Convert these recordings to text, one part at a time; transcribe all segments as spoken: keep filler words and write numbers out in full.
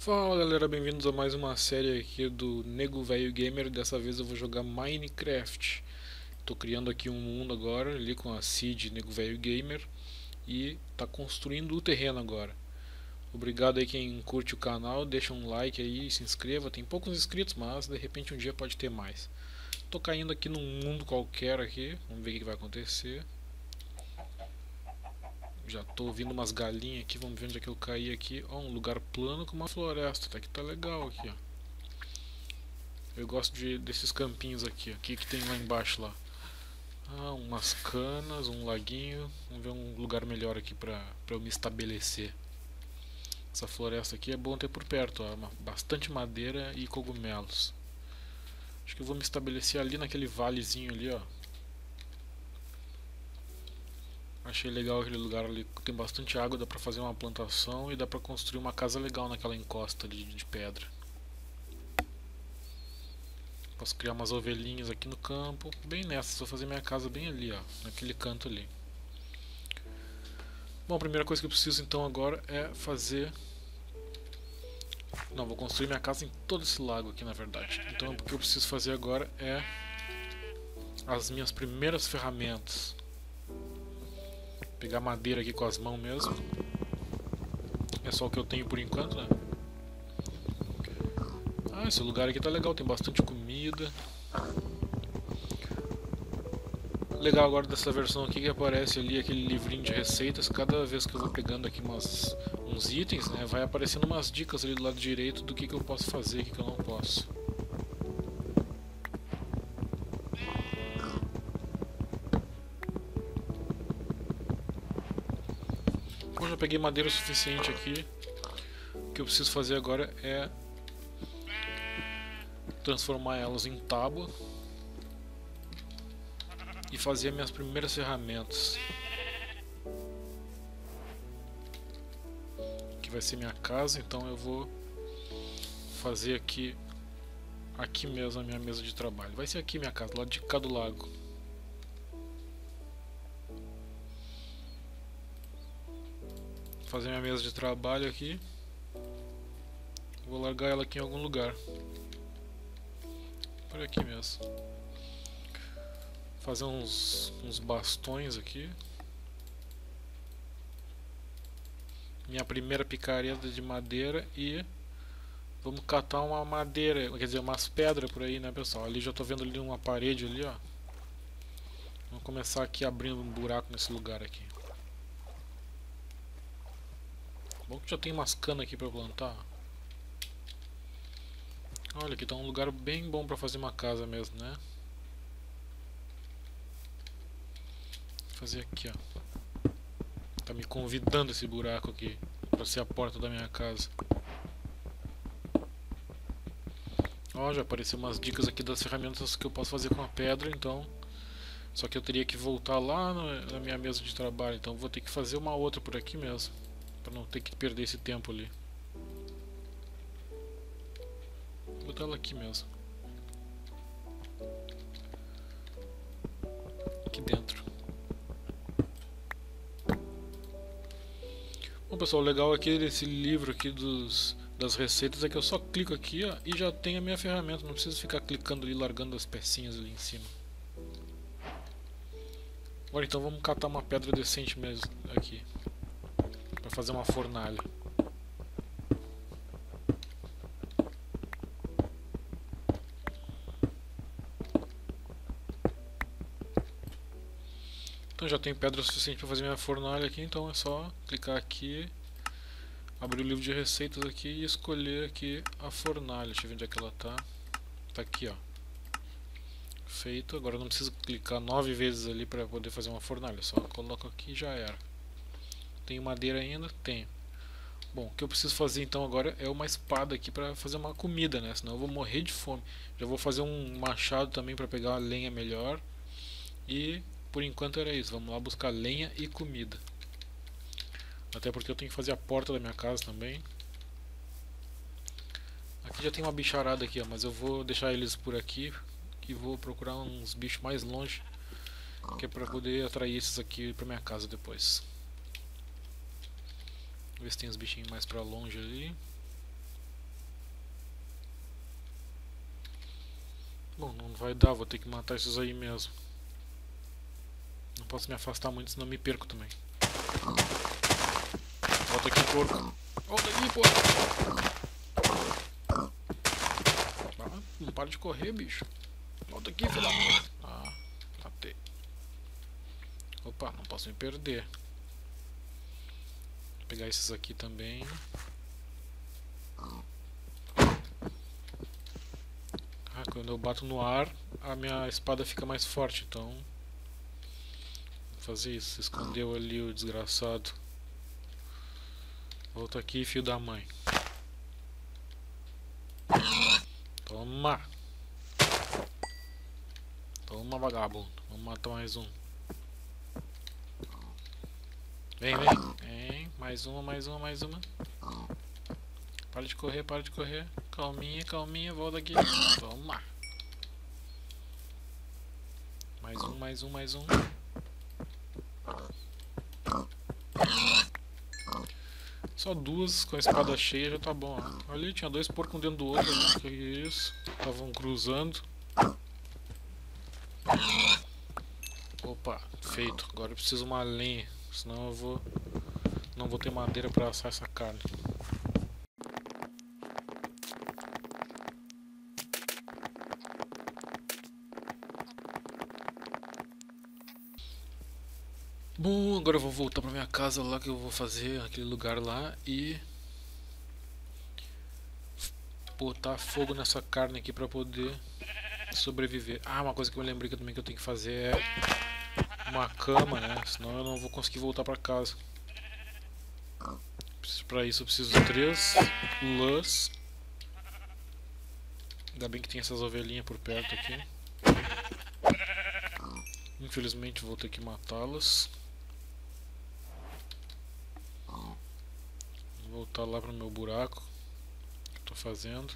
Fala galera, bem-vindos a mais uma série aqui do NêgoVéioGamer. Dessa vez eu vou jogar Minecraft. Tô criando aqui um mundo agora, ali com a seed NêgoVéioGamer, e tá construindo o terreno agora. Obrigado aí quem curte o canal, deixa um like aí, se inscreva. Tem poucos inscritos, mas de repente um dia pode ter mais. Tô caindo aqui num mundo qualquer aqui, vamos ver o que vai acontecer. Já tô ouvindo umas galinhas aqui, vamos ver onde é que eu caí aqui. Ó, um lugar plano com uma floresta, tá, que tá legal aqui, ó. Eu gosto de, desses campinhos aqui, ó. O que que tem lá embaixo lá? Ah, umas canas, um laguinho. Vamos ver um lugar melhor aqui pra, pra eu me estabelecer. Essa floresta aqui é bom ter por perto, ó. Bastante madeira e cogumelos. Acho que eu vou me estabelecer ali naquele valezinho ali, ó. Achei legal aquele lugar ali, tem bastante água, dá pra fazer uma plantação e dá pra construir uma casa legal naquela encosta de, de pedra. Posso criar umas ovelhinhas aqui no campo, bem nessa, vou fazer minha casa bem ali, ó, naquele canto ali. Bom, a primeira coisa que eu preciso então agora é fazer... Não, vou construir minha casa em todo esse lago aqui na verdade. Então o que eu preciso fazer agora é as minhas primeiras ferramentas. Pegar madeira aqui com as mãos mesmo. É só o que eu tenho por enquanto, né? Ah, esse lugar aqui tá legal, tem bastante comida. Legal agora dessa versão aqui que aparece ali aquele livrinho de receitas. Cada vez que eu vou pegando aqui umas, uns itens, né, vai aparecendo umas dicas ali do lado direito do que, que eu posso fazer, o que, que eu não posso. Já peguei madeira o suficiente aqui. O que eu preciso fazer agora é transformar elas em tábua e fazer minhas primeiras ferramentas. Aqui vai ser minha casa, então eu vou fazer aqui aqui mesmo a minha mesa de trabalho. Vai ser aqui minha casa, lá de cá do lago. Fazer minha mesa de trabalho aqui. Vou largar ela aqui em algum lugar. Por aqui mesmo. Fazer uns, uns bastões aqui. Minha primeira picareta de madeira e... Vamos catar uma madeira, quer dizer, umas pedras por aí, né pessoal? Ali já tô vendo ali uma parede ali, ó. Vamos começar aqui abrindo um buraco nesse lugar aqui. Bom que já tem umas canas aqui pra plantar. Olha, aqui tá um lugar bem bom pra fazer uma casa mesmo, né? Vou fazer aqui, ó. Tá me convidando esse buraco aqui pra ser a porta da minha casa. Ó, já apareceu umas dicas aqui das ferramentas que eu posso fazer com a pedra, então... Só que eu teria que voltar lá na minha mesa de trabalho, então vou ter que fazer uma outra por aqui mesmo. Pra não ter que perder esse tempo ali. Vou botar ela aqui mesmo. Aqui dentro. Bom pessoal, o legal aqui desse livro aqui dos, das receitas é que eu só clico aqui, ó, e já tenho a minha ferramenta. Não preciso ficar clicando ali, largando as pecinhas ali em cima. Agora então vamos catar uma pedra decente mesmo aqui. Fazer uma fornalha. Então já tenho pedra suficiente para fazer minha fornalha aqui, então é só clicar aqui, abrir o livro de receitas aqui e escolher aqui a fornalha. Deixa eu ver onde é que ela tá. Tá aqui, ó. Feito. Agora não preciso clicar nove vezes ali para poder fazer uma fornalha, só coloco aqui e já era. Tenho madeira ainda? Tenho. Bom, o que eu preciso fazer então agora é uma espada aqui para fazer uma comida, né? Senão eu vou morrer de fome. Já vou fazer um machado também para pegar uma lenha melhor. E por enquanto era isso. Vamos lá buscar lenha e comida. Até porque eu tenho que fazer a porta da minha casa também. Aqui já tem uma bicharada aqui, ó, mas eu vou deixar eles por aqui e vou procurar uns bichos mais longe, que é para poder atrair esses aqui para minha casa depois. Ver se tem os bichinhos mais pra longe ali. vai dar, vou ter que matar esses aí mesmo. Não posso me afastar muito, senão me perco também. Volta aqui, porco. Volta aqui, porco. Ah, não para de correr, bicho. Volta aqui, filha. Ah, matei. Opa, não posso me perder. Vou pegar esses aqui também. Ah, quando eu bato no ar, a minha espada fica mais forte, então... Vou fazer isso. Se escondeu ali o desgraçado. Volta aqui, filho da mãe. Toma! Toma, vagabundo. Vamos matar mais um. Vem, vem. Vem. Mais uma, mais uma, mais uma. Para de correr, para de correr. Calminha, calminha. Volta aqui. Toma! Mais um, mais um, mais um. Só duas com a espada cheia já tá bom. Ó. Ali tinha dois porcos um dentro do outro. Né? Que isso. Estavam cruzando. Opa, feito. Agora eu preciso uma lenha. Senão eu vou. Não vou ter madeira pra assar essa carne. Bom, agora eu vou voltar pra minha casa lá, que eu vou fazer aquele lugar lá e botar fogo nessa carne aqui pra poder sobreviver. Ah, uma coisa que eu lembrei que eu, também que eu tenho que fazer é uma cama, né? Senão eu não vou conseguir voltar pra casa. Pra isso eu preciso de três lãs. Ainda bem que tem essas ovelhinhas por perto aqui. Infelizmente vou ter que matá-las. Voltar lá pro meu buraco que tô fazendo.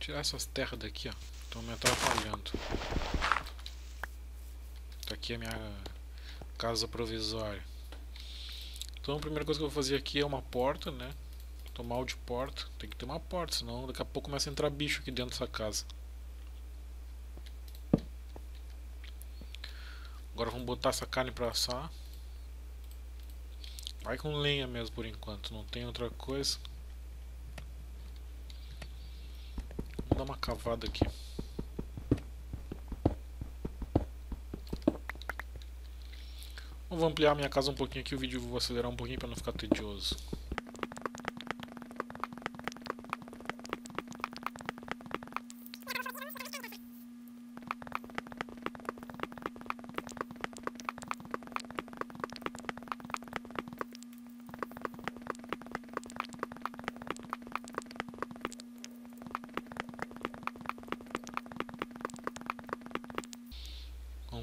Tirar essas terras daqui, ó. Estão me atrapalhando. Tá aqui a minha casa provisória. Então a primeira coisa que eu vou fazer aqui é uma porta, né? Tomar o de porta. Tem que ter uma porta, senão daqui a pouco começa a entrar bicho aqui dentro dessa casa. Agora vamos botar essa carne pra assar. Vai com lenha mesmo por enquanto, não tem outra coisa. Vamos dar uma cavada aqui. Eu vou ampliar minha casa um pouquinho aqui, o vídeo eu vou acelerar um pouquinho pra não ficar tedioso.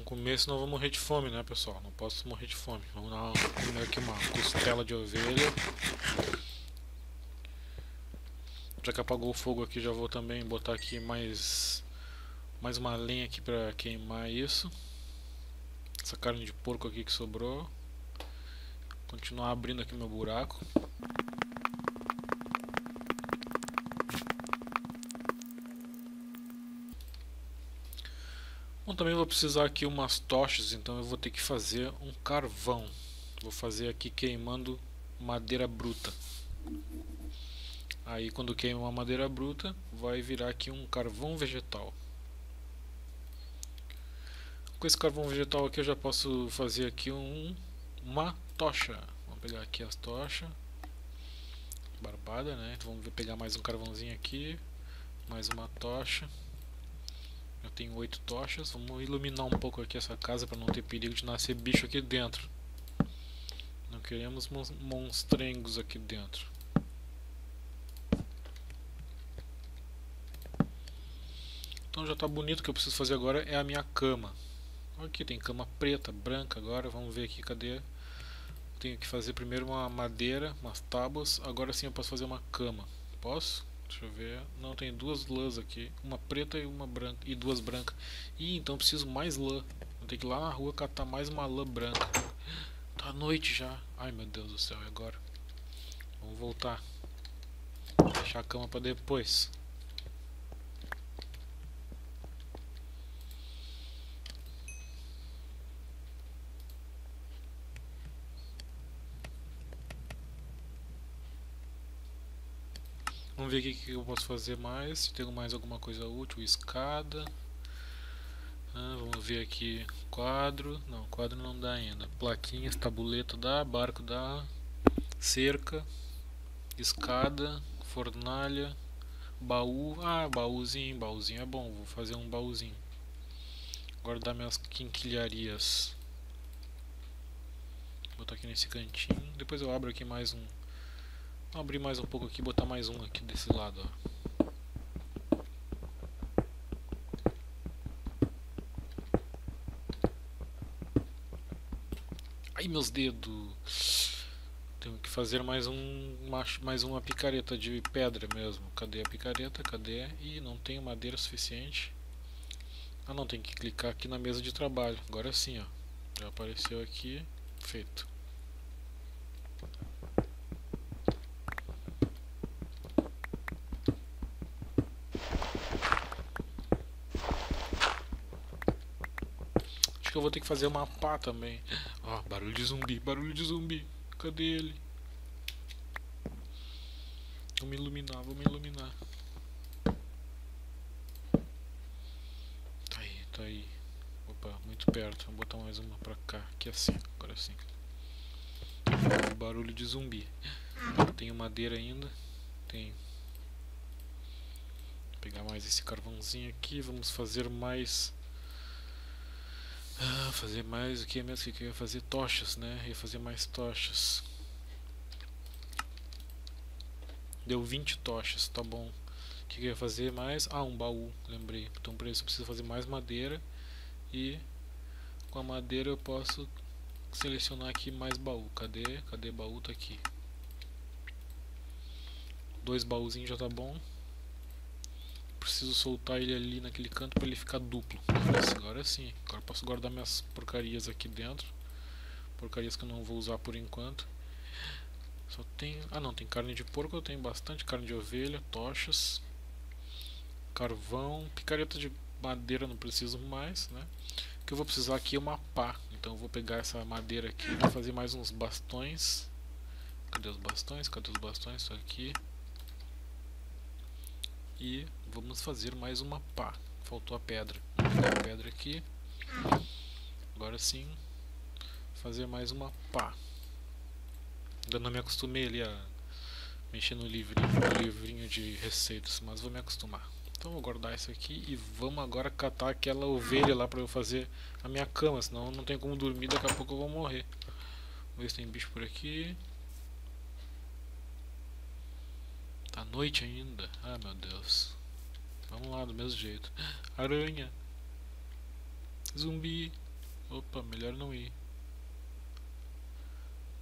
Comer, senão eu vou morrer de fome, né, pessoal? Não posso morrer de fome. Vamos dar uma, comer aqui uma costela de ovelha. Já que apagou o fogo aqui, já vou também botar aqui mais mais uma lenha aqui pra queimar isso. Essa carne de porco aqui que sobrou. Continuar abrindo aqui meu buraco. Bom, também vou precisar aqui umas tochas, então eu vou ter que fazer um carvão. Vou fazer aqui queimando madeira bruta. Aí quando queima uma madeira bruta, vai virar aqui um carvão vegetal. Com esse carvão vegetal aqui eu já posso fazer aqui um, uma tocha. Vamos pegar aqui as tochas. Barbada, né? Então vamos pegar mais um carvãozinho aqui. Mais uma tocha. Eu tenho oito tochas, vamos iluminar um pouco aqui essa casa para não ter perigo de nascer bicho aqui dentro. Não queremos monstrengos aqui dentro. Então já está bonito, o que eu preciso fazer agora é a minha cama. Aqui tem cama preta, branca agora, vamos ver aqui, cadê? Tenho que fazer primeiro uma madeira, umas tábuas, agora sim eu posso fazer uma cama. Posso? Deixa eu ver, não, tem duas lãs aqui, uma preta e uma branca, e duas brancas. Ih, então eu preciso mais lã. Vou ter que ir lá na rua catar mais uma lã branca. Tá noite já. Ai meu Deus do céu, e agora? Vamos voltar. deixar a cama para depois. Vamos ver o que eu posso fazer mais, se tem mais alguma coisa útil, escada. Ah, vamos ver aqui, quadro, não, quadro não dá ainda. Plaquinhas, tabuleta dá, barco dá, cerca, escada, fornalha, baú, ah, baúzinho, baúzinho é bom, vou fazer um baúzinho. Guardar minhas quinquilharias. Vou botar aqui nesse cantinho, depois eu abro aqui mais um. Vou abrir mais um pouco aqui e botar mais um aqui desse lado, ó. Ai, meus dedos. Tenho que fazer mais um mais uma picareta de pedra mesmo. Cadê a picareta? Cadê? Ih, não tenho madeira suficiente. Ah, não, tem que clicar aqui na mesa de trabalho. Agora sim, ó. Já apareceu aqui. Feito. Eu vou ter que fazer uma pá também. Ó, oh, barulho de zumbi, barulho de zumbi. Cadê ele? Vou me iluminar, vou me iluminar. Tá aí, tá aí. Opa, muito perto. Vou botar mais uma pra cá, aqui assim, agora sim. Barulho de zumbi. Tenho madeira ainda. Tenho. Vou pegar mais esse carvãozinho aqui. Vamos fazer mais. Ah, fazer mais o que mesmo que eu ia fazer? Tochas, né? Eu ia fazer mais tochas. Deu vinte tochas, tá bom. O que eu ia fazer mais? Ah, um baú, lembrei. Então para isso eu preciso fazer mais madeira. E com a madeira eu posso selecionar aqui mais baú. Cadê? Cadê baú? Tá aqui. Dois baúzinhos já tá bom. Preciso soltar ele ali naquele canto para ele ficar duplo. Agora sim, agora posso guardar minhas porcarias aqui dentro. Porcarias que eu não vou usar por enquanto. Só tem... ah não, tem carne de porco, eu tenho bastante. Carne de ovelha, tochas, carvão, picareta de madeira não preciso mais, né? O que eu vou precisar aqui é uma pá. Então eu vou pegar essa madeira aqui e fazer mais uns bastões. Cadê os bastões? Cadê os bastões? Isso aqui. E vamos fazer mais uma pá. Faltou a pedra. Vamos pegar a pedra aqui. Agora sim. Fazer mais uma pá. Ainda não me acostumei ali a mexer no livrinho, no livrinho de receitas, mas vou me acostumar. Então vou guardar isso aqui e vamos agora catar aquela ovelha lá para eu fazer a minha cama, senão eu não tenho como dormir, daqui a pouco eu vou morrer. Vamos ver se tem bicho por aqui. À noite ainda. Ah, meu Deus. Vamos lá, do mesmo jeito. Aranha. Zumbi. Opa, melhor não ir.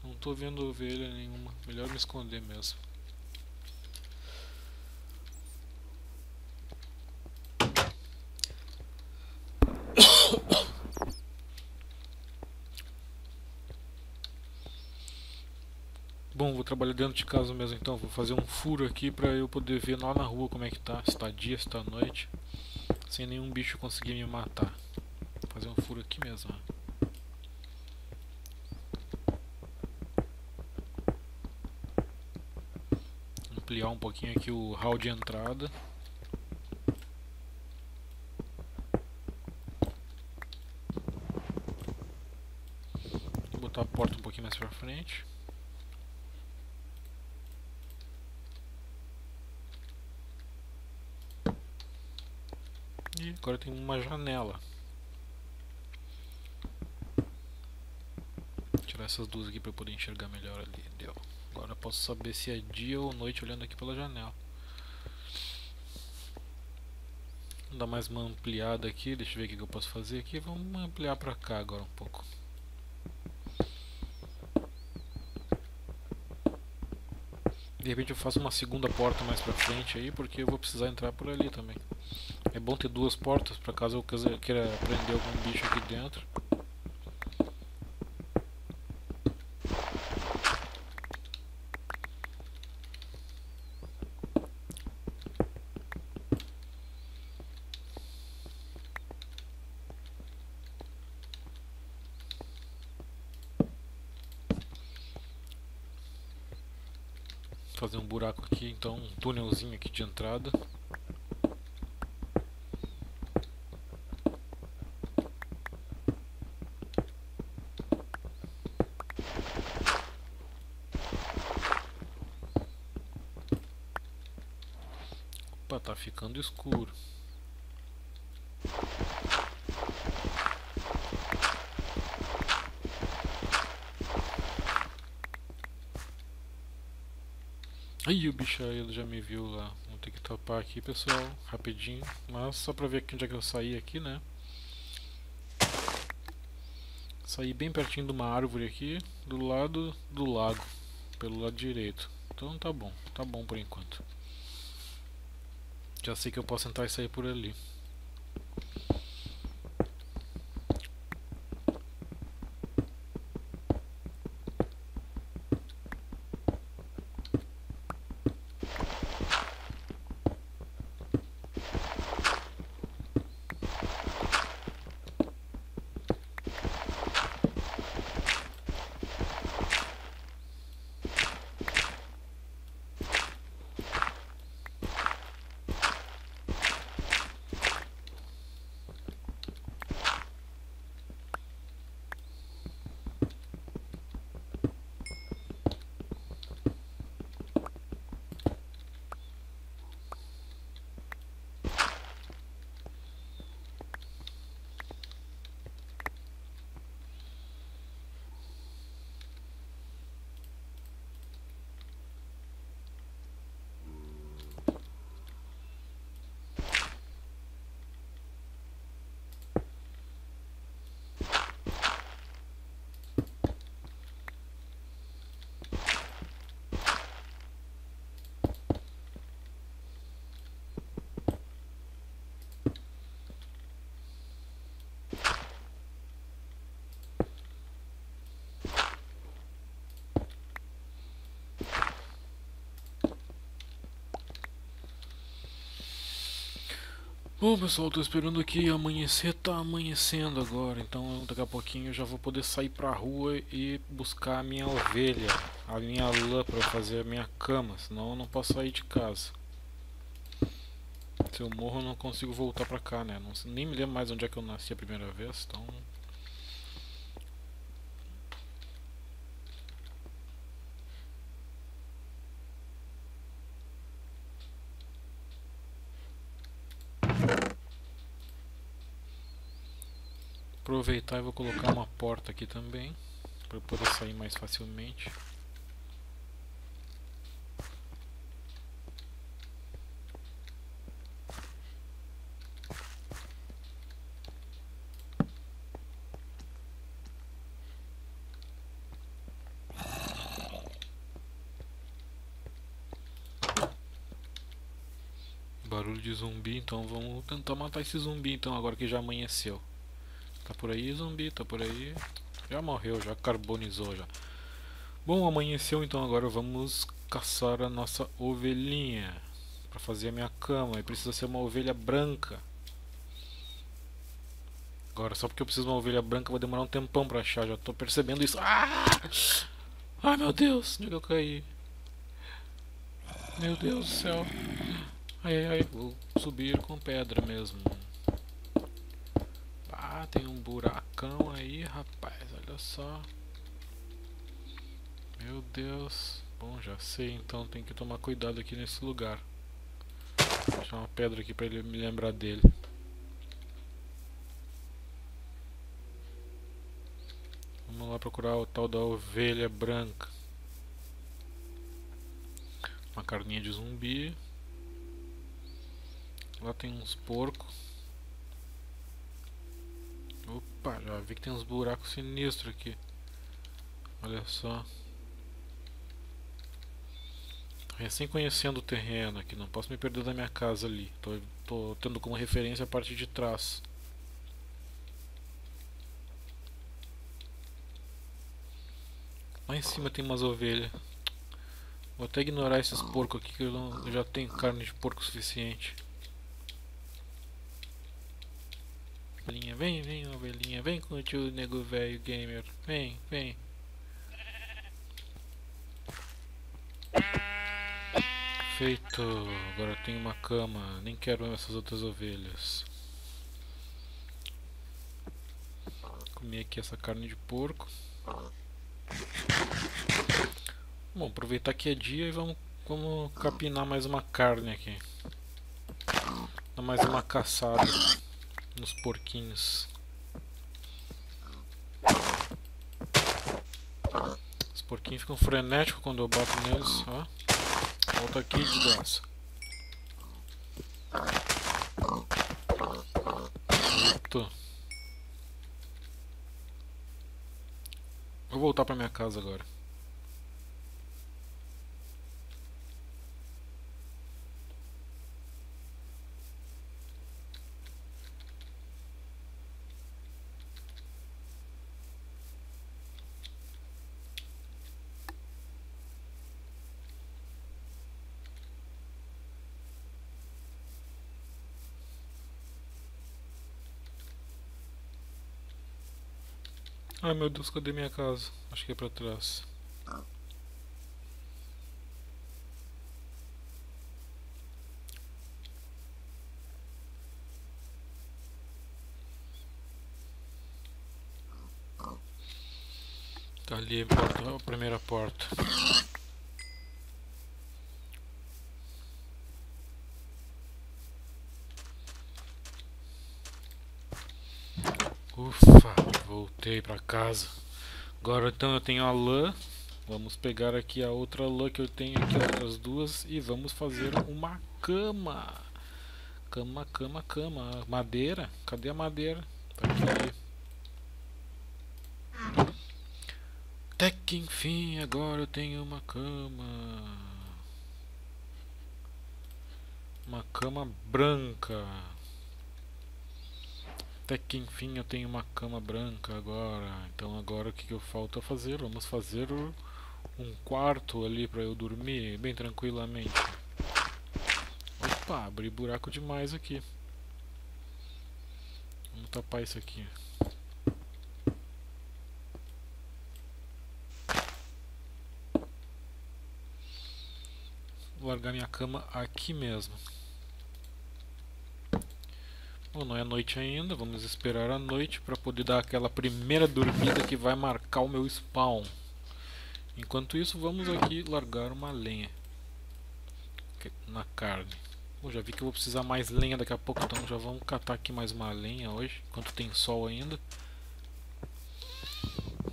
Não tô vendo ovelha nenhuma. Melhor me esconder mesmo. Bom, vou trabalhar dentro de casa mesmo então. Vou fazer um furo aqui pra eu poder ver lá na rua como é que tá. Se tá dia, se tá noite. Sem nenhum bicho conseguir me matar. Vou fazer um furo aqui mesmo. Ampliar um pouquinho aqui o hall de entrada. Vou botar a porta um pouquinho mais pra frente. Agora tem uma janela. Vou tirar essas duas aqui para eu poder enxergar melhor ali. Deu. Agora eu posso saber se é dia ou noite olhando aqui pela janela. Vou dar mais uma ampliada aqui. Deixa eu ver o que eu posso fazer aqui. Vamos ampliar para cá agora um pouco. De repente eu faço uma segunda porta mais pra frente aí, porque eu vou precisar entrar por ali também. É bom ter duas portas, pra caso eu queira prender algum bicho aqui dentro. fazer um buraco aqui, então um túnelzinho aqui de entrada. Opa, tá ficando escuro. Aí o bicho ele já me viu lá. Vou ter que topar aqui, pessoal, rapidinho. Mas só pra ver aqui onde é que eu saí aqui, né? Saí bem pertinho de uma árvore aqui, do lado do lago, pelo lado direito. Então tá bom, tá bom por enquanto. Já sei que eu posso entrar e sair por ali. Bom, pessoal, tô esperando aqui amanhecer, tá amanhecendo agora, então daqui a pouquinho eu já vou poder sair pra rua e buscar a minha ovelha, a minha lã pra fazer a minha cama, senão eu não posso sair de casa. Se eu morro eu não consigo voltar pra cá, né? Não, nem me lembro mais onde é que eu nasci a primeira vez, então... Aproveitar e vou colocar uma porta aqui também, para eu poder sair mais facilmente. Barulho de zumbi, então vamos tentar matar esse zumbi então agora que já amanheceu. Tá por aí, zumbi, tá por aí. Já morreu, já carbonizou já. Bom, amanheceu, então agora vamos caçar a nossa ovelhinha pra fazer a minha cama, e precisa ser uma ovelha branca. Agora, só porque eu preciso de uma ovelha branca vai demorar um tempão pra achar, já tô percebendo isso. Ah! Ai meu Deus, onde é que eu caí? Meu Deus do céu. Ai, ai, ai, vou subir com pedra mesmo. Ah, tem um buracão aí, rapaz, olha só. Meu Deus. Bom, já sei, então tem que tomar cuidado aqui nesse lugar. Vou deixar uma pedra aqui pra ele me lembrar dele. Vamos lá procurar o tal da ovelha branca. Uma carninha de zumbi. Lá tem uns porcos. Opa, já vi que tem uns buracos sinistros aqui. Olha só. Tô recém conhecendo o terreno aqui, não posso me perder da minha casa ali. Tô, tô tendo como referência a parte de trás. Lá em cima tem umas ovelhas. Vou até ignorar esses porcos aqui que eu, não, eu já tenho carne de porco suficiente. Ovelhinha, vem, vem, ovelhinha, vem com o tio NêgoVéioGamer, vem, vem. Perfeito, agora eu tenho uma cama, nem quero essas outras ovelhas. Comi aqui essa carne de porco. Bom, aproveitar que é dia e vamos, vamos capinar mais uma carne aqui. Dá mais uma caçada nos porquinhos. Os porquinhos ficam frenéticos quando eu bato neles, ó. Volta aqui de graça. Eita. Vou voltar pra minha casa agora. Ai meu Deus, cadê minha casa? Acho que é pra trás. Tá ali a, porta, a primeira porta. Ufa, voltei pra casa. Agora então eu tenho a lã. Vamos pegar aqui a outra lã que eu tenho aqui, outras duas, e vamos fazer uma cama. Cama, cama, cama. Madeira? Cadê a madeira? Tá aqui. Até que enfim, agora eu tenho uma cama. Uma cama branca. Até que enfim eu tenho uma cama branca agora. Então agora o que, que eu falta fazer? Vamos fazer um quarto ali para eu dormir bem tranquilamente. Opa, abri buraco demais aqui. Vamos tapar isso aqui. Vou largar minha cama aqui mesmo. Bom, não é noite ainda, vamos esperar a noite para poder dar aquela primeira dormida que vai marcar o meu spawn. Enquanto isso, vamos aqui largar uma lenha na carne. Bom, já vi que eu vou precisar mais lenha daqui a pouco, então já vamos catar aqui mais uma lenha hoje, enquanto tem sol ainda.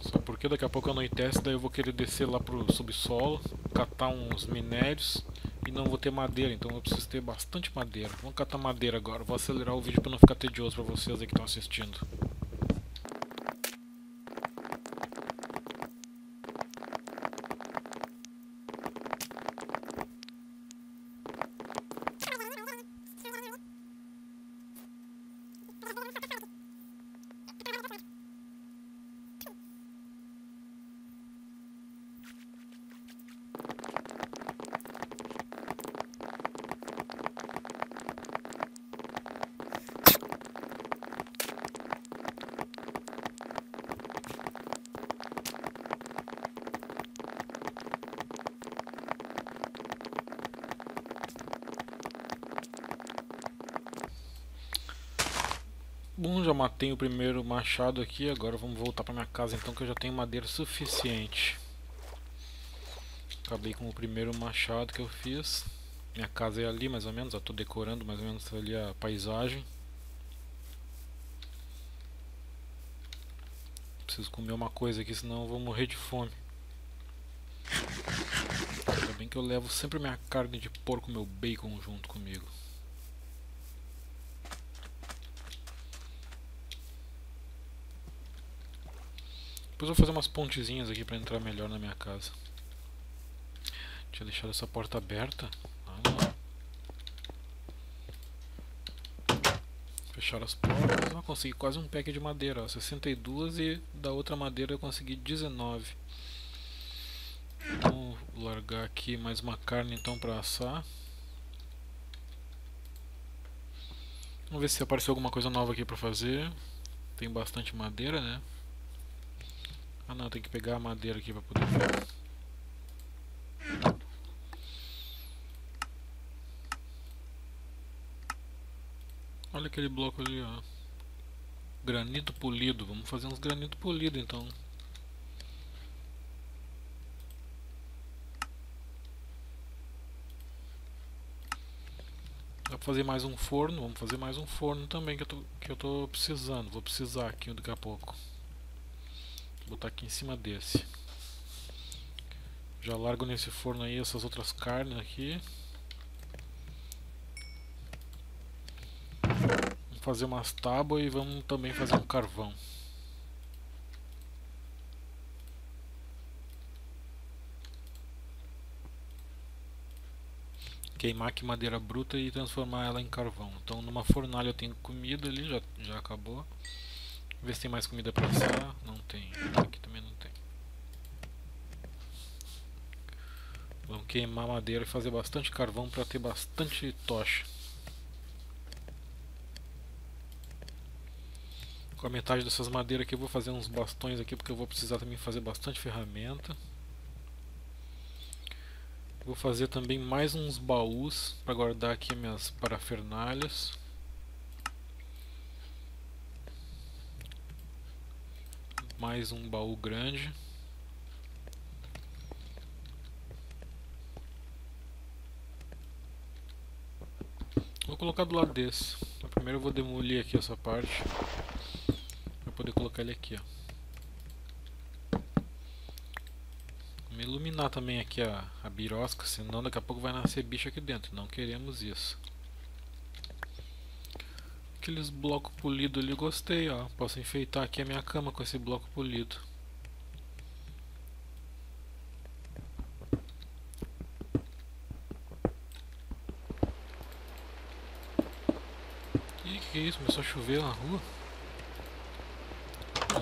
Só porque daqui a pouco anoitece, daí eu vou querer descer lá pro subsolo, catar uns minérios. E não vou ter madeira, então eu preciso ter bastante madeira. Vamos catar madeira agora. Vou acelerar o vídeo para não ficar tedioso para vocês aí que estão assistindo. Bom, já matei o primeiro machado aqui, agora vamos voltar para minha casa então, que eu já tenho madeira suficiente. Acabei com o primeiro machado que eu fiz. Minha casa é ali mais ou menos, estou decorando mais ou menos ali a paisagem. Preciso comer uma coisa aqui, senão eu vou morrer de fome. Ainda bem que eu levo sempre minha carne de porco, meu bacon junto comigo. Depois eu vou fazer umas pontezinhas aqui para entrar melhor na minha casa. Deixa eu deixar essa porta aberta. Ah, fechar as portas. Eu consegui quase um pack de madeira, ó, sessenta e duas, e da outra madeira eu consegui dezenove. Então, vou largar aqui mais uma carne então para assar. Vamos ver se apareceu alguma coisa nova aqui para fazer. Tem bastante madeira, né? Ah não, tem que pegar a madeira aqui para poder fazer. Olha aquele bloco ali, ó. Granito polido. Vamos fazer uns granito polido então. Dá pra fazer mais um forno? Vamos fazer mais um forno também que eu tô, que eu tô precisando. Vou precisar aqui daqui a pouco. Vou botar aqui em cima desse. Já largo nesse forno aí essas outras carnes aqui. Vamos fazer umas tábuas e vamos também fazer um carvão. Queimar aqui madeira bruta e transformar ela em carvão. Então numa fornalha eu tenho comida ali, já, já acabou. Vamos ver se tem mais comida pra assar. Não tem, aqui também não tem. Vamos queimar madeira e fazer bastante carvão para ter bastante tocha. Com a metade dessas madeiras aqui eu vou fazer uns bastões aqui, porque eu vou precisar também fazer bastante ferramenta. Vou fazer também mais uns baús para guardar aqui minhas parafernalhas. Mais um baú grande. Vou colocar do lado desse. Mas primeiro eu vou demolir aqui essa parte para poder colocar ele aqui, ó. Vou iluminar também aqui a, a birosca, senão daqui a pouco vai nascer bicho aqui dentro. Não queremos isso. Aqueles blocos polidos ali eu gostei, ó. Posso enfeitar aqui a minha cama com esse bloco polido. Que isso, começou a chover na rua.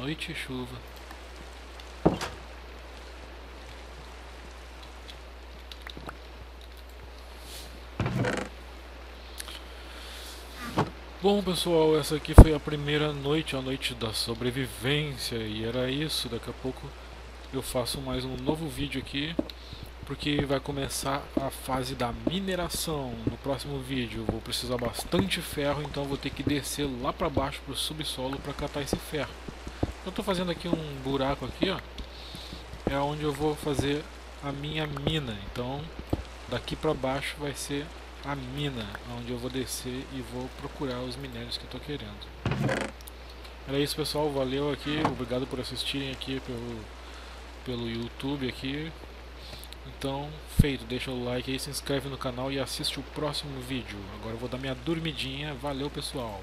Noite e chuva. Bom pessoal, essa aqui foi a primeira noite, a noite da sobrevivência. E era isso, daqui a pouco eu faço mais um novo vídeo aqui, porque vai começar a fase da mineração. No próximo vídeo eu vou precisar bastante ferro, então vou ter que descer lá para baixo para o subsolo para catar esse ferro. Eu estou fazendo aqui um buraco aqui, ó, é onde eu vou fazer a minha mina. Então daqui para baixo vai ser a mina, onde eu vou descer e vou procurar os minérios que eu estou querendo. Era isso pessoal, valeu aqui, obrigado por assistirem aqui pelo, pelo YouTube aqui. Então, feito, deixa o like aí, se inscreve no canal e assiste o próximo vídeo. Agora eu vou dar minha dormidinha, valeu pessoal!